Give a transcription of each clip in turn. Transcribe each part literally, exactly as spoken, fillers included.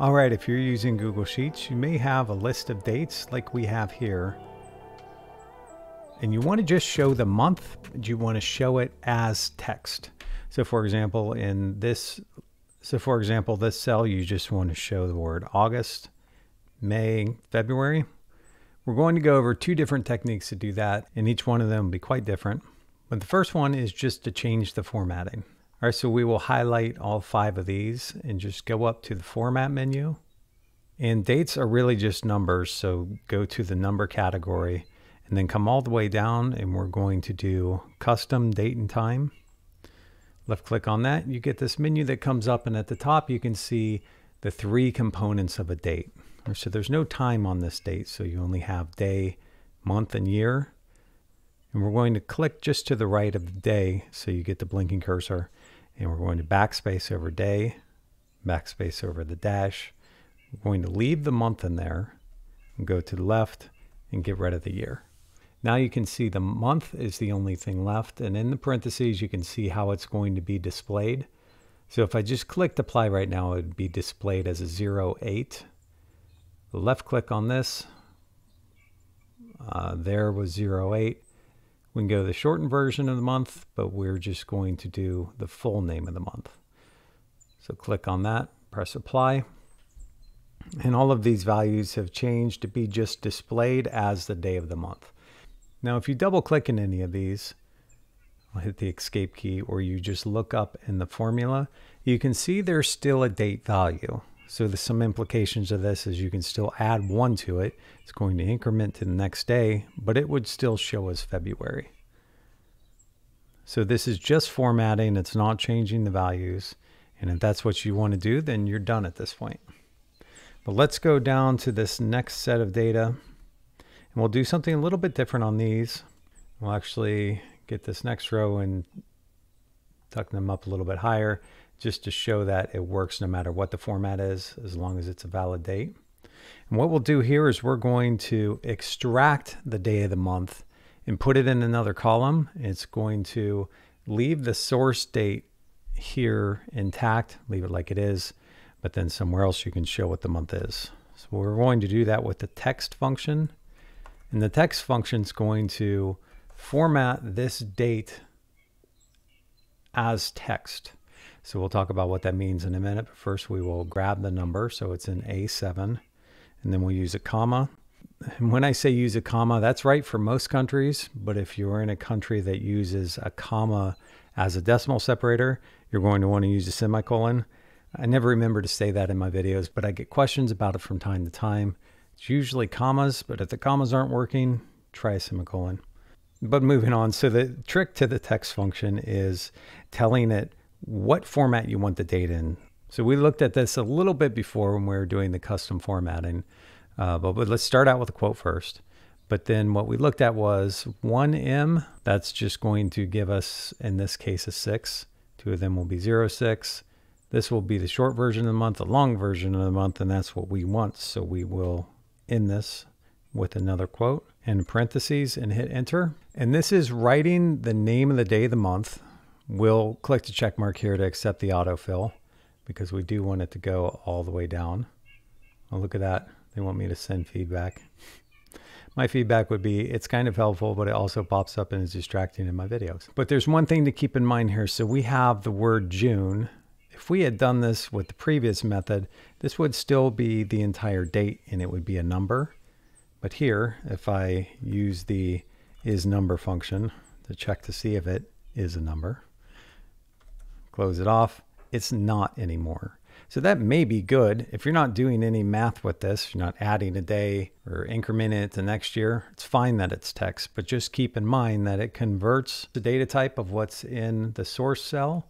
All right, if you're using Google Sheets, you may have a list of dates like we have here. And you want to just show the month, but you want to show it as text. So for example, in this, so for example, this cell, you just want to show the word August, May, February. We're going to go over two different techniques to do that, and each one of them will be quite different. But the first one is just to change the formatting. All right, so we will highlight all five of these and just go up to the format menu. And dates are really just numbers, so go to the number category and then come all the way down, and we're going to do custom date and time. Left click on that, you get this menu that comes up, and at the top you can see the three components of a date. So there's no time on this date, so you only have day, month, and year. And we're going to click just to the right of the day, so you get the blinking cursor, and we're going to backspace over day, backspace over the dash. We're going to leave the month in there and go to the left and get rid of the year. Now you can see the month is the only thing left, and in the parentheses you can see how it's going to be displayed. So if I just clicked apply right now, it would be displayed as a zero eight. Left click on this, uh, there was zero eight. We can go to the shortened version of the month, but we're just going to do the full name of the month. So click on that, press apply. And all of these values have changed to be just displayed as the day of the month. Now, if you double click in any of these, I'll hit the escape key, or you just look up in the formula, you can see there's still a date value. So there's some implications of this is you can still add one to it. It's going to increment to the next day, but it would still show us February. So this is just formatting. It's not changing the values. And if that's what you want to do, then you're done at this point. But let's go down to this next set of data, and we'll do something a little bit different on these. We'll actually get this next row and tuck them up a little bit higher just to show that it works no matter what the format is, as long as it's a valid date. And what we'll do here is we're going to extract the day of the month and put it in another column. It's going to leave the source date here intact, leave it like it is, but then somewhere else you can show what the month is. So we're going to do that with the text function. And the text function is going to format this date as text. So we'll talk about what that means in a minute. But first we will grab the number, so it's in A seven, and then we'll use a comma. And when I say use a comma, that's right for most countries, but if you're in a country that uses a comma as a decimal separator, you're going to want to use a semicolon. I never remember to say that in my videos, but I get questions about it from time to time. It's usually commas, but if the commas aren't working, try a semicolon. But moving on, so the trick to the text function is telling it what format you want the data in. So we looked at this a little bit before when we were doing the custom formatting, uh, but, but let's start out with a quote first. But then what we looked at was one M, that's just going to give us, in this case, a six. Two of them will be zero six. This will be the short version of the month, the long version of the month, and that's what we want. So we will end this with another quote and parentheses and hit enter. And this is writing the name of the day of the month. We'll click the check mark here to accept the autofill because we do want it to go all the way down. Oh, look at that. They want me to send feedback. My feedback would be, it's kind of helpful, but it also pops up and is distracting in my videos. But there's one thing to keep in mind here. So we have the word June. If we had done this with the previous method, this would still be the entire date and it would be a number. But here, if I use the isNumber function to check to see if it is a number, close it off, it's not anymore. So that may be good. If you're not doing any math with this, you're not adding a day or incrementing it to next year, it's fine that it's text, but just keep in mind that it converts the data type of what's in the source cell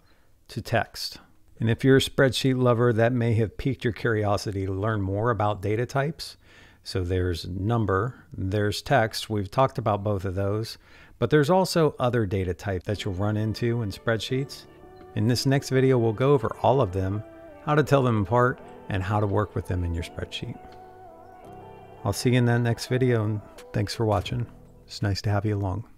to text. And if you're a spreadsheet lover, that may have piqued your curiosity to learn more about data types. So there's number, there's text. We've talked about both of those, but there's also other data types that you'll run into in spreadsheets. In this next video, we'll go over all of them, how to tell them apart, and how to work with them in your spreadsheet. I'll see you in that next video, and thanks for watching. It's nice to have you along.